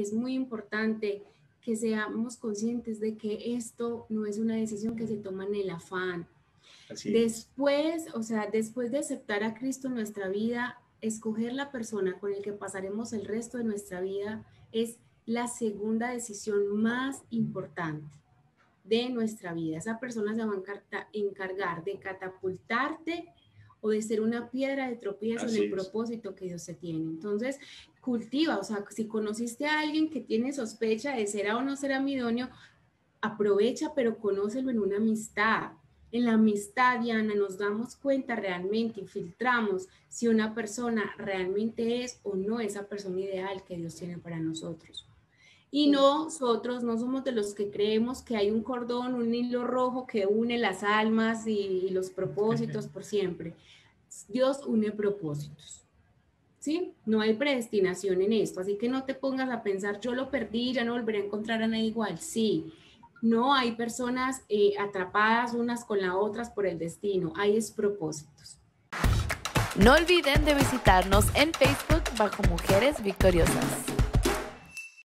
es muy importante que seamos conscientes de que esto no es una decisión que se toma en el afán. Así es. Después, o sea, después de aceptar a Cristo en nuestra vida, escoger la persona con la que pasaremos el resto de nuestra vida es la segunda decisión más importante de nuestra vida. Esa persona se va a encargar de catapultarte o de ser una piedra de tropiezo en el propósito que Dios te tiene. Entonces, cultiva, o sea, si conociste a alguien que tiene sospecha de será o no será idóneo, aprovecha, pero conócelo en una amistad. En la amistad, Diana, nos damos cuenta realmente y filtramos si una persona realmente es o no esa persona ideal que Dios tiene para nosotros. Y nosotros no somos de los que creemos que hay un cordón, un hilo rojo que une las almas y los propósitos por siempre. Dios une propósitos, ¿sí? No hay predestinación en esto, así que no te pongas a pensar, yo lo perdí, ya no volveré a encontrar a nadie igual. Sí. No hay personas atrapadas unas con las otras por el destino, hay es propósitos. No olviden de visitarnos en Facebook bajo Mujeres Victoriosas.